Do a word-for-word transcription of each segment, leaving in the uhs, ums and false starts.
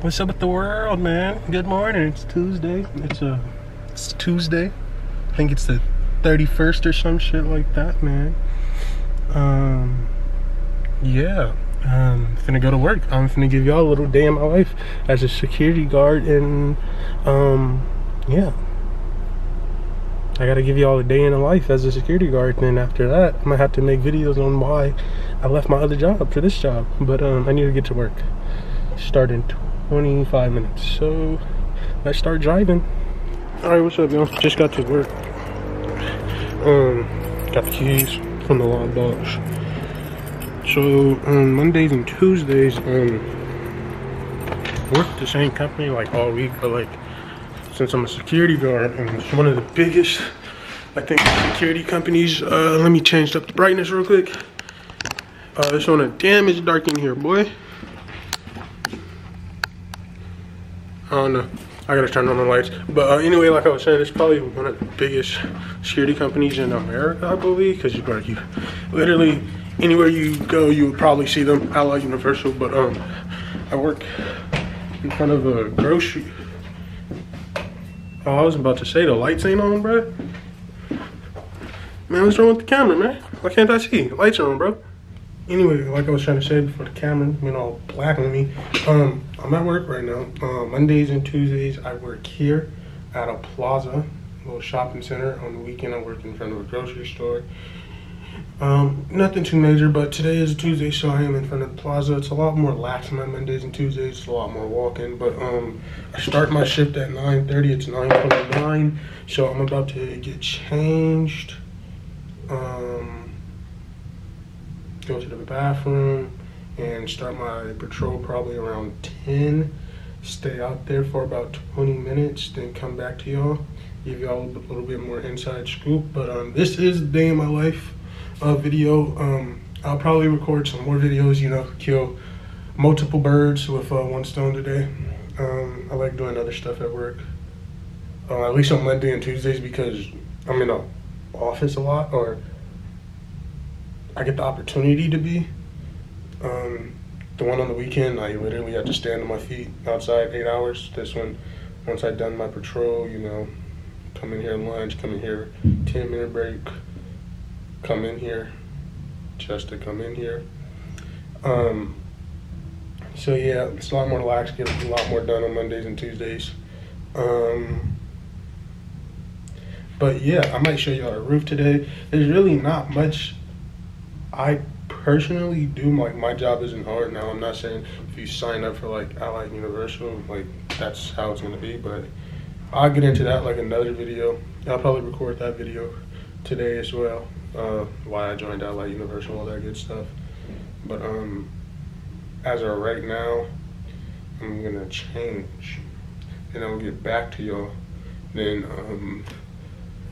What's up with the world, man? Good morning. It's Tuesday. It's a, it's Tuesday. I think it's the thirty-first or some shit like that, man. Um, yeah. Um, I'm finna go to work. I'm finna give y'all a little day in my life as a security guard, and um, yeah. I gotta give y'all a day in the life as a security guard, and then after that, I'm gonna have to make videos on why I left my other job for this job. But um, I need to get to work. Start in twenty-five minutes, so let's start driving. All right, what's up, y'all? Just got to work. Um, got the keys from the lockbox. So on um, Mondays and Tuesdays, um, worked the same company like all week, but like. Since I'm a security guard, and it's one of the biggest, I think, security companies. Uh, let me change up the brightness real quick. Uh, it's on a damaged dark in here, boy. I don't know. I gotta turn on the lights. But uh, anyway, like I was saying, it's probably one of the biggest security companies in America, I believe, because you, you literally anywhere you go, you would probably see them. Allied Universal, but um, I work in front of a grocery. Oh, I was about to say the lights ain't on, bro. Man, what's wrong with the camera, man? Why can't I see? The lights are on, bro. Anyway, like I was trying to say before the camera went all black on me, um, I'm at work right now. Uh, Mondays and Tuesdays, I work here at a plaza, a little shopping center. On the weekend, I work in front of a grocery store. Um, nothing too major, but today is a Tuesday, so I am in front of the plaza. It's a lot more lax on Mondays and Tuesdays. It's a lot more walking, but um, I start my shift at nine thirty. It's nine twenty-nine, so I'm about to get changed, um, go to the bathroom, and start my patrol probably around ten. Stay out there for about twenty minutes, then come back to y'all, give y'all a little bit more inside scoop. But um, this is the day in my life. Uh, video. Um, I'll probably record some more videos, you know, kill multiple birds with uh, one stone today. Um, I like doing other stuff at work, uh, at least on Monday and Tuesdays, because I'm in the office a lot, or I get the opportunity to be. Um, the one on the weekend, I literally had to stand on my feet outside eight hours. This one, once I'd done my patrol, you know, come in here lunch, come in here ten minute break. Come in here just to come in here. Um so yeah, it's a lot more relaxed, get a lot more done on Mondays and Tuesdays. Um but yeah, I might show y'all a roof today. There's really not much I personally do. Like, my job isn't hard. Now, I'm not saying if you sign up for like Allied Universal, like that's how it's going to be, but I'll get into that like another video. I'll probably record that video today as well. Uh, why I joined Allied Universal, all that good stuff. But um, as of right now, I'm gonna change, and I'll get back to y'all. Then um,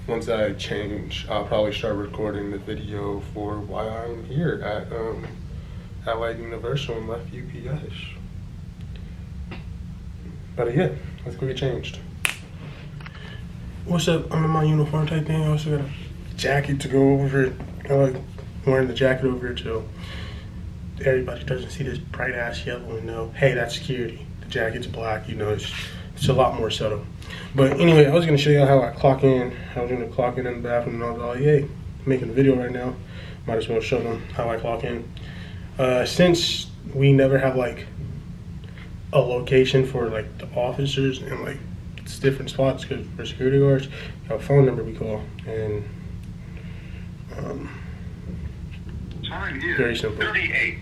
once I change, I'll probably start recording the video for why I'm here at um, Allied Universal and left U P S. But uh, yeah, let's go get changed. What's up? I'm in my uniform type thing. I also got a jacket to go over it. I like wearing the jacket over it so everybody doesn't see this bright ass yellow and know, hey, that's security. The jacket's black, you know, it's, it's a lot more subtle. But anyway, I was gonna show you how I clock in. I was gonna clock in in the bathroom, and I was like, hey, I'm making a video right now. Might as well show them how I clock in. Uh, since we never have like a location for like the officers, and like it's different spots because for security guards, we have a phone number we call, and Um, time is very simple. thirty-eight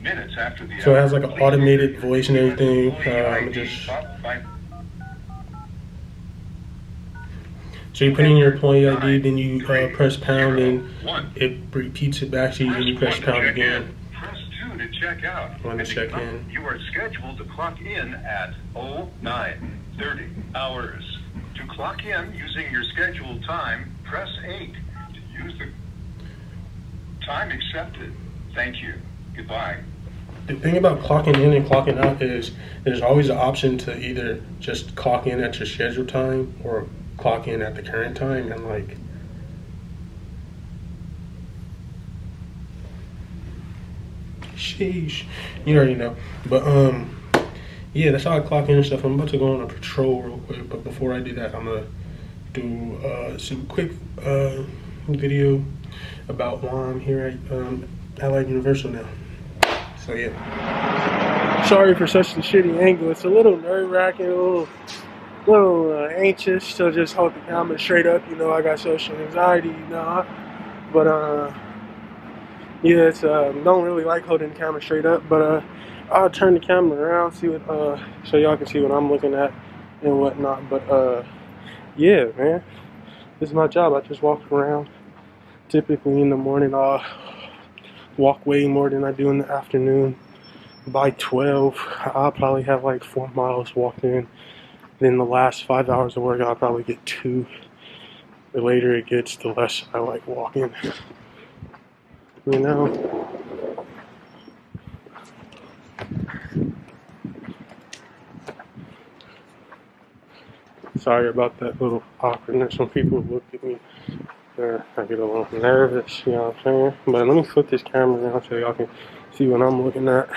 minutes after the so it has like an automated voice and everything. Uh, I'm just so you put in your employee I D, then you uh, press pound, and it repeats it back to you. Then you press pound again. Press two to check out. One to check in. You are scheduled to clock in at oh nine thirty hours. To clock in using your scheduled time, press eight. Use the time accepted. Thank you. Goodbye. The thing about clocking in and clocking out is there's always an option to either just clock in at your scheduled time or clock in at the current time. And like, sheesh, you already know. But um, yeah, that's how I clock in and stuff. I'm about to go on a patrol real quick, but before I do that, I'm gonna do uh, some quick uh, video about why I'm here at um, Allied Universal now. So yeah. Sorry for such a shitty angle. It's a little nerve-wracking, a little, little uh, anxious to just hold the camera straight up. You know, I got social anxiety, you know. But uh, yeah, it's uh, don't really like holding the camera straight up. But uh, I'll turn the camera around, see what uh, so y'all can see what I'm looking at and whatnot. But uh, yeah, man, this is my job. I just walk around. Typically in the morning, I'll walk way more than I do in the afternoon. By twelve, I'll probably have like four miles walked in. Then the last five hours of work, I'll probably get two. The later it gets, the less I like walking. You know? Sorry about that little awkwardness when people look at me. I get a little nervous, you know what I'm saying? But let me flip this camera down so y'all can see what I'm looking at.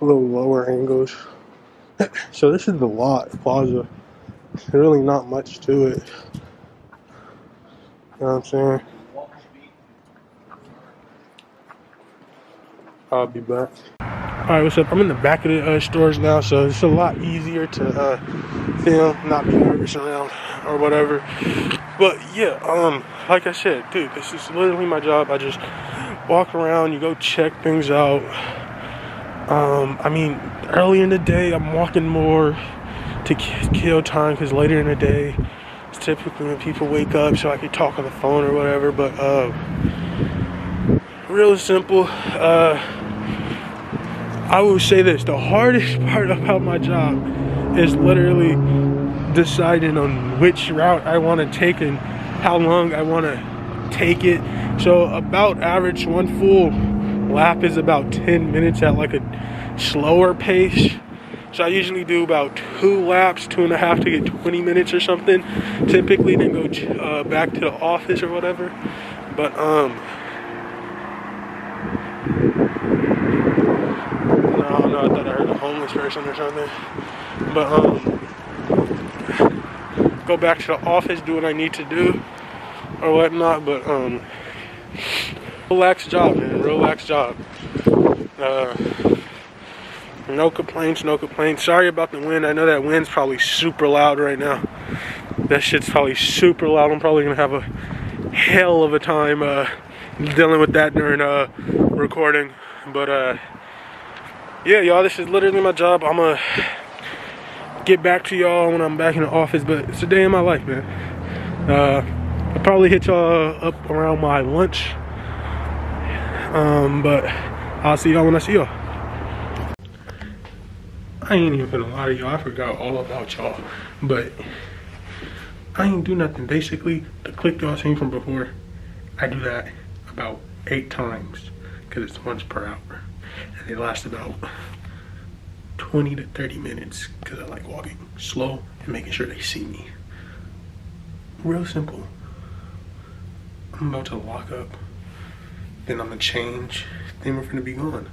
A little lower angles. So this is the lot, plaza. There's really not much to it. You know what I'm saying? I'll be back. Alright, what's up? I'm in the back of the uh, stores now, so it's a lot easier to uh, film, not be nervous around or whatever. But yeah, um, like I said, dude, this is literally my job. I just walk around, you go check things out. Um, I mean, early in the day, I'm walking more to kill time because later in the day, it's typically when people wake up, so I can talk on the phone or whatever. But uh, real simple. Uh, I will say this, the hardest part about my job is literally deciding on which route I want to take and how long I want to take it. So about average, one full lap is about ten minutes at like a slower pace. So I usually do about two laps, two and a half to get twenty minutes or something. Typically then go uh, back to the office or whatever. But um... I thought I heard a homeless person or something. But um go back to the office, do what I need to do or whatnot, but um relaxed job, man, relaxed job. Uh no complaints, no complaints. Sorry about the wind. I know that wind's probably super loud right now. That shit's probably super loud. I'm probably gonna have a hell of a time uh dealing with that during uh recording. But uh yeah, y'all, this is literally my job. I'm gonna get back to y'all when I'm back in the office, but it's a day in my life, man. Uh, I'll probably hit y'all up around my lunch, um, but I'll see y'all when I see y'all. I ain't even gonna lie to y'all. I forgot all about y'all, but I ain't do nothing. Basically, the clip y'all seen from before, I do that about eight times because it's once per hour. And they last about twenty to thirty minutes because I like walking slow and making sure they see me. Real simple. I'm about to lock up, then I'm gonna change, then we're gonna be gone.